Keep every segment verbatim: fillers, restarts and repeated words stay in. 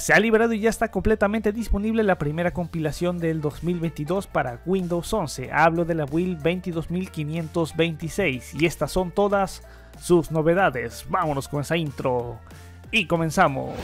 Se ha liberado y ya está completamente disponible la primera compilación del dos mil veintidós para Windows once. Hablo de la Build veintidós mil quinientos veintiséis y estas son todas sus novedades. Vámonos con esa intro y comenzamos.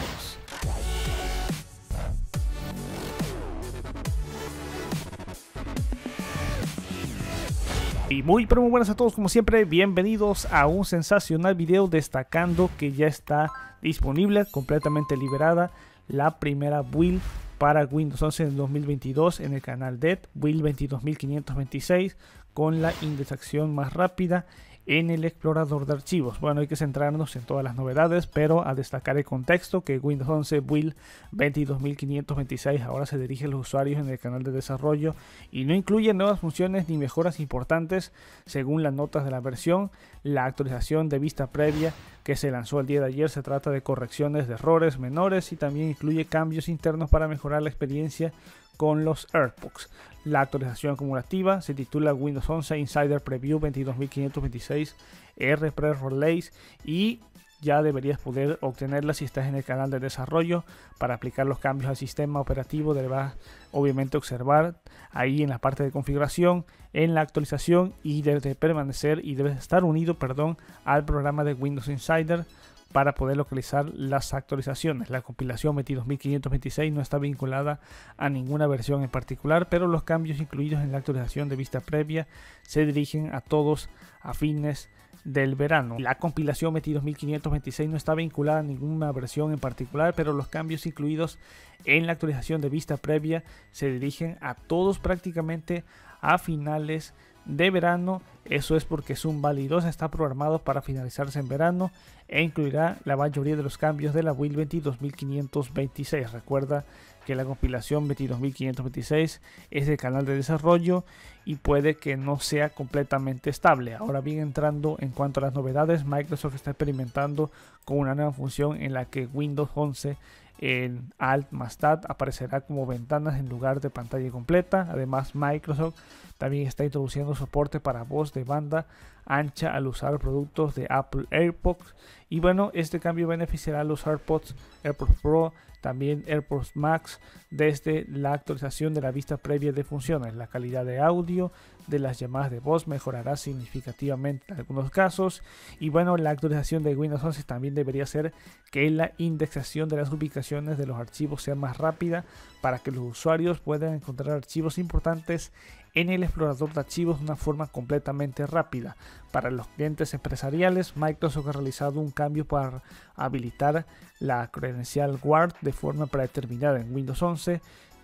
Y muy pero muy buenas a todos, como siempre, bienvenidos a un sensacional video destacando que ya está disponible, completamente liberada, la primera build para Windows once en dos mil veintidós en el canal de Build veintidós mil quinientos veintiséis con la indexación más rápida en el explorador de archivos. Bueno, hay que centrarnos en todas las novedades, pero a destacar el contexto que Windows once Build veintidós mil quinientos veintiséis ahora se dirige a los usuarios en el canal de desarrollo y no incluye nuevas funciones ni mejoras importantes según las notas de la versión. La actualización de vista previa que se lanzó el día de ayer se trata de correcciones de errores menores y también incluye cambios internos para mejorar la experiencia con los AirPods. La actualización acumulativa se titula Windows once Insider Preview veintidós mil quinientos veintiséis R P Release y ya deberías poder obtenerla si estás en el canal de desarrollo para aplicar los cambios al sistema operativo. Deberás obviamente observar ahí en la parte de configuración, en la actualización y debes de permanecer y debes estar unido, perdón, al programa de Windows Insider para poder localizar las actualizaciones. La compilación veintidós mil quinientos veintiséis no está vinculada a ninguna versión en particular, pero los cambios incluidos en la actualización de vista previa se dirigen a todos a fines del verano. La compilación veintidós mil quinientos veintiséis no está vinculada a ninguna versión en particular, pero los cambios incluidos en la actualización de vista previa se dirigen a todos prácticamente a finales de verano. Eso es porque Zoom Validose está programado para finalizarse en verano e incluirá la mayoría de los cambios de la Build veintidós mil quinientos veintiséis. Recuerda que la compilación veintidós mil quinientos veintiséis es el canal de desarrollo y puede que no sea completamente estable. Ahora bien, entrando en cuanto a las novedades, Microsoft está experimentando con una nueva función en la que Windows once en Alt+Tab aparecerá como ventanas en lugar de pantalla completa. Además, Microsoft también está introduciendo soporte para voz de banda ancha al usar productos de Apple AirPods. Y bueno, este cambio beneficiará a los AirPods, AirPods Pro, también AirPods Max desde la actualización de la vista previa de funciones. La calidad de audio de las llamadas de voz mejorará significativamente en algunos casos. Y bueno, la actualización de Windows once también debería hacer que la indexación de las ubicaciones de los archivos sea más rápida para que los usuarios puedan encontrar archivos importantes en el explorador de archivos de una forma completamente rápida. Para los clientes empresariales, Microsoft ha realizado un cambio para habilitar la Credential Guard de forma predeterminada en Windows once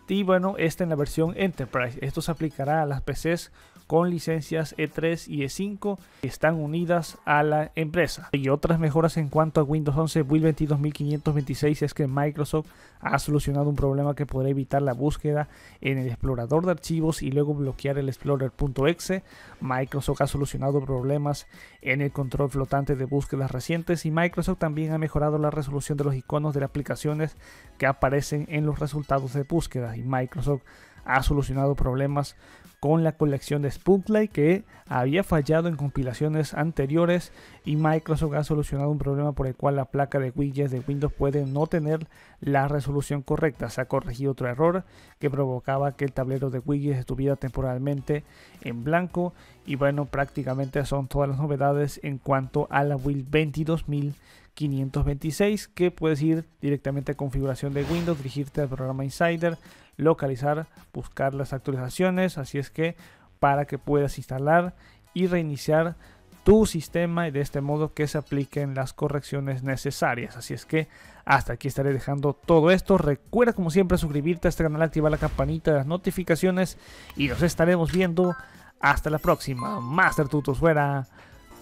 y bueno, esta en la versión Enterprise. Esto se aplicará a las P Cs con licencias E tres y E cinco que están unidas a la empresa. Y otras mejoras en cuanto a Windows once Build veintidós mil quinientos veintiséis es que Microsoft ha solucionado un problema que podría evitar la búsqueda en el explorador de archivos y luego bloquear el explorer.exe. Microsoft ha solucionado problemas en el control flotante de búsquedas recientes y Microsoft también ha mejorado la resolución de los iconos de las aplicaciones que aparecen en los resultados de búsqueda. Y Microsoft ha solucionado problemas con la colección de Spotlight que había fallado en compilaciones anteriores y Microsoft ha solucionado un problema por el cual la placa de widgets de Windows puede no tener la resolución correcta. Se ha corregido otro error que provocaba que el tablero de widgets estuviera temporalmente en blanco. Y bueno, prácticamente son todas las novedades en cuanto a la Build veintidós mil quinientos veintiséis, que puedes ir directamente a configuración de Windows, dirigirte al programa Insider, localizar, buscar las actualizaciones, así es que para que puedas instalar y reiniciar tu sistema y de este modo que se apliquen las correcciones necesarias. Así es que hasta aquí estaré dejando todo esto. Recuerda como siempre suscribirte a este canal, activar la campanita de las notificaciones y nos estaremos viendo hasta la próxima. Master Tutos fuera.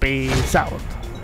Peace out.